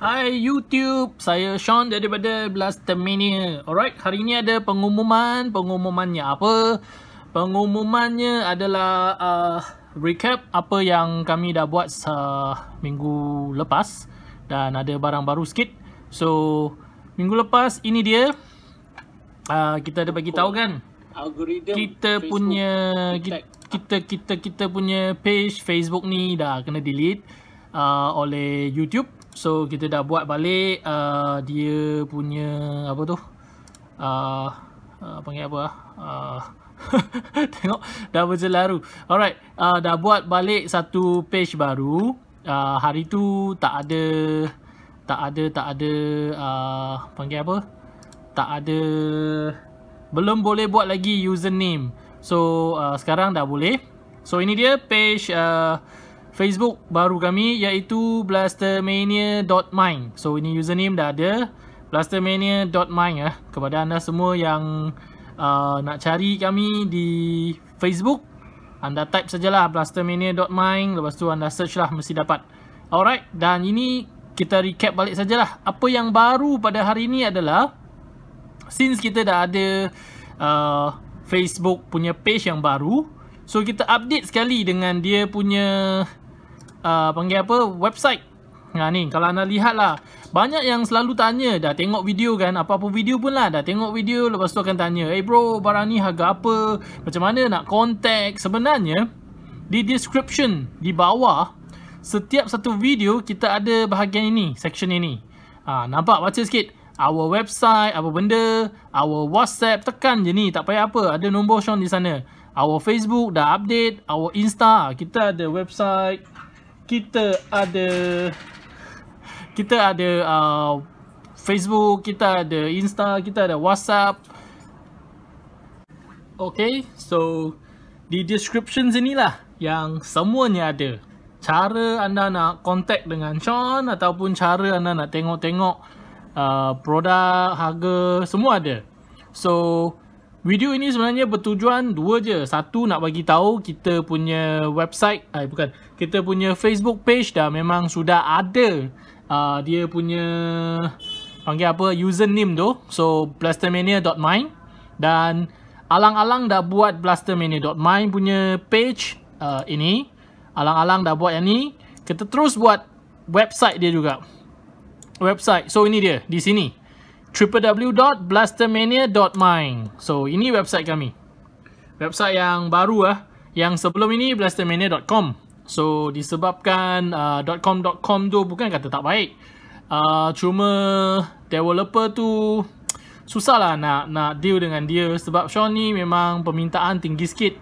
Hi YouTube, saya Sean daripada Blaster Mania. Alright, hari ini ada pengumuman. Pengumumannya apa? Pengumumannya adalah recap apa yang kami dah buat minggu lepas. Dan ada barang baru sikit. So, minggu lepas ini dia. Kita ada bagi tahu kan algoritma kita Facebook punya kita punya page Facebook ni dah kena delete oleh YouTube. So kita dah buat balik dia punya apa tu panggil apa tengok dah berjelaru. Alright, dah buat balik satu page baru. Hari tu tak ada panggil apa, tak ada, belum boleh buat lagi username. So sekarang dah boleh. So ini dia page Facebook baru kami, iaitu Blastermania.mine. So ini username dah ada, Blastermania.mine kepada anda semua yang nak cari kami di Facebook, anda type sajalah Blastermania.mine, lepas tu anda search lah, mesti dapat. Alright, dan ini kita recap balik sajalah. Apa yang baru pada hari ini adalah, since kita dah ada Facebook punya page yang baru, so kita update sekali dengan dia punya panggil apa, website. Ni kalau anda lihat lah, banyak yang selalu tanya, dah tengok video kan, apa-apa video pun lah, dah tengok video lepas tu akan tanya, hey bro, barang ni harga apa, macam mana nak contact. Sebenarnya di description di bawah setiap satu video kita ada bahagian ini, section ini. Nampak, baca sikit. Our website, apa benda, our WhatsApp, tekan je ni, tak payah apa, ada nombor Sean di sana. Our Facebook dah update, our Insta, kita ada website, kita ada Facebook, kita ada Insta, kita ada WhatsApp. Okay, so di description sinilah yang semuanya ada. Cara anda nak contact dengan Sean ataupun cara anda nak tengok-tengok produk, harga, semua ada. So video ini sebenarnya bertujuan dua je. Satu, nak bagi tahu kita punya website, kita punya Facebook page dah memang sudah ada dia punya panggil apa, username tu. So Blastermania.mine, dan alang-alang dah buat Blastermania.mine punya page ini. Alang-alang dah buat yang ni, kita terus buat website dia juga. Website, so ini dia di sini, www.blastermania.mine. So ini website kami, website yang baru yang sebelum ini blastermania.com. So disebabkan .com tu bukan kata tak baik, cuma developer tu susahlah nak deal dengan dia, sebab Sean ni memang permintaan tinggi sikit,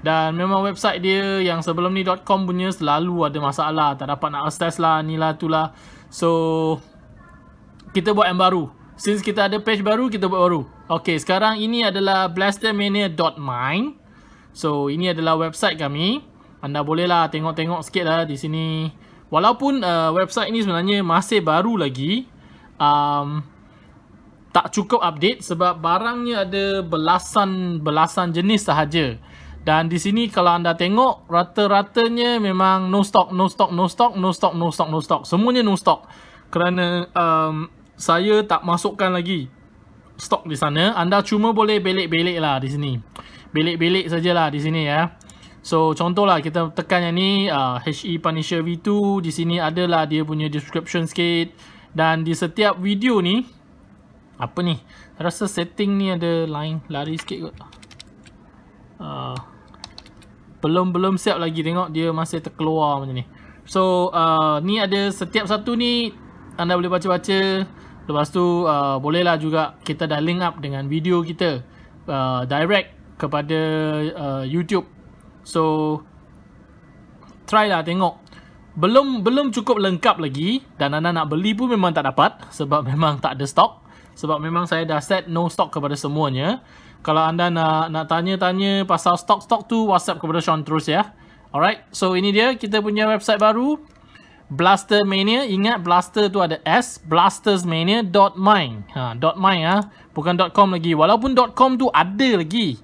dan memang website dia yang sebelum ni .com punya selalu ada masalah, tak dapat nak access lah, ni lah tu lah. So kita buat yang baru. Since kita ada page baru, kita buat baru. Okay, sekarang ini adalah blastermania.mine. So, ini adalah website kami. Anda bolehlah tengok-tengok sikit lah di sini. Walaupun website ini sebenarnya masih baru lagi, tak cukup update sebab barangnya ada belasan jenis sahaja. Dan di sini kalau anda tengok, rata-ratanya memang no stock. Semuanya no stock. Kerana saya tak masukkan lagi stok di sana. Anda cuma boleh belik-belik lah di sini, belik-belik sajalah di sini ya. So contohlah, kita tekan yang ni, HE Punisher V2. Di sini adalah dia punya description sikit. Dan di setiap video ni, apa ni, rasa setting ni ada line, lari sikit kot. Belum siap lagi, tengok dia masih terkeluar macam ni. So ni ada setiap satu ni, anda boleh baca-baca. Lepas tu bolehlah juga kita dah link up dengan video kita direct kepada YouTube. So try lah tengok. Belum cukup lengkap lagi, dan anda nak beli pun memang tak dapat sebab memang tak ada stok. Sebab memang saya dah set no stok kepada semuanya. Kalau anda nak tanya-tanya pasal stok-stok tu, WhatsApp kepada Sean terus ya. Alright, so ini dia kita punya website baru, Blastermania. Ingat, Blaster tu ada S, blastermania.mine. .mine bukan .com lagi. Walaupun .com tu ada lagi,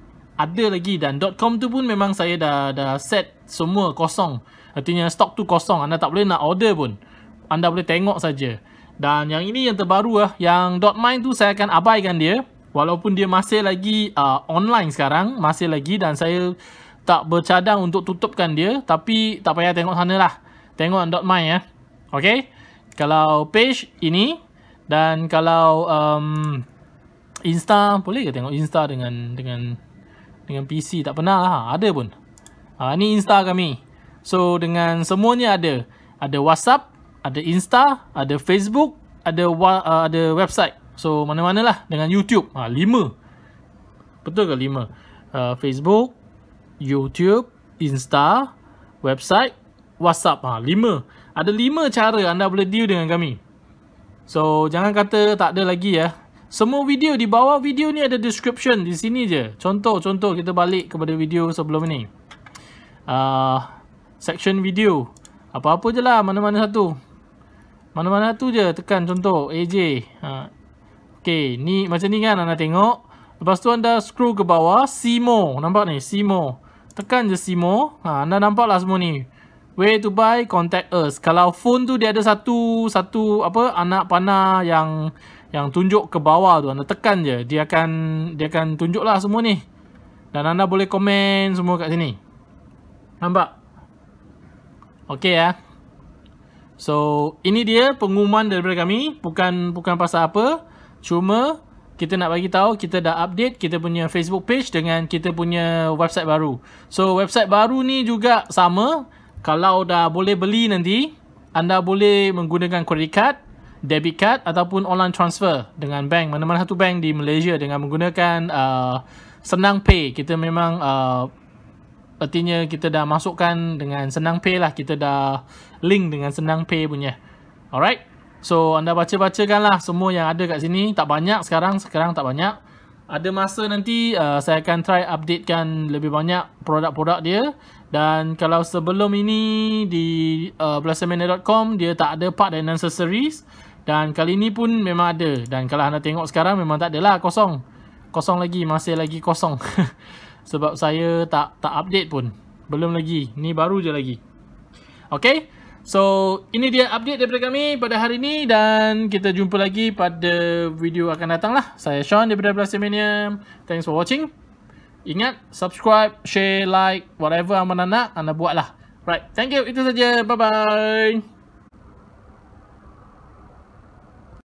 dan .com tu pun memang saya dah set semua kosong. Artinya stok tu kosong, anda tak boleh nak order pun, anda boleh tengok saja. Dan yang ini yang terbaru lah. Yang .mine tu saya akan abaikan dia. Walaupun dia masih lagi online sekarang. Masih lagi, dan saya tak bercadang untuk tutupkan dia. Tapi tak payah tengok sana lah. Tengok .mine ya. Okay. Kalau page ini. Dan kalau Insta, boleh ke tengok Insta dengan PC? Tak pernah lah. Ada pun. Ni Insta kami. So dengan semuanya ada. Ada WhatsApp, ada Insta, ada Facebook, ada website. So mana-mana lah. Dengan YouTube. 5. Betul ke 5? Facebook, YouTube, Insta, website, WhatsApp. 5. Ada 5 cara anda boleh deal dengan kami. So jangan kata tak ada lagi ya. Semua video di bawah video ni ada description di sini je. Contoh-contoh kita balik kepada video sebelum ni. Section video. Apa-apa je lah, mana-mana satu. Mana-mana satu je tekan contoh AJ. Okay, ni macam ni kan anda tengok. Lepas tu anda scroll ke bawah, see more. Nampak ni, see more. Tekan je see more. Anda nampak lah semua ni. Way to buy, contact us. Kalau phone tu dia ada satu apa anak panah yang tunjuk ke bawah tu, anda tekan je, dia akan tunjuklah semua ni. Dan anda boleh komen semua kat sini. Nampak? Okey ya. So, ini dia pengumuman daripada kami, bukan pasal apa. Cuma kita nak bagi tahu kita dah update kita punya Facebook page dengan kita punya website baru. So, website baru ni juga sama. Kalau dah boleh beli nanti, anda boleh menggunakan credit card, debit card ataupun online transfer dengan bank. Mana-mana satu bank di Malaysia dengan menggunakan SenangPay. Kita memang artinya kita dah masukkan dengan SenangPay lah. Kita dah link dengan SenangPay punya. Alright. So anda baca-bacakan lah semua yang ada kat sini. Tak banyak sekarang tak banyak. Ada masa nanti saya akan try updatekan lebih banyak produk-produk dia. Dan kalau sebelum ini di Blastermania.com dia tak ada part dan accessories. Dan kali ini pun memang ada. Dan kalau anda tengok sekarang memang tak ada lah, kosong. Kosong lagi, masih lagi kosong. Sebab saya tak update pun. Belum lagi, ni baru je lagi. Okay. So, ini dia update daripada kami pada hari ini, dan kita jumpa lagi pada video akan datang lah. Saya Sean daripada Blastermania. Thanks for watching. Ingat, subscribe, share, like, whatever aman anak, anda buat lah. Right, thank you. Itu saja. Bye-bye.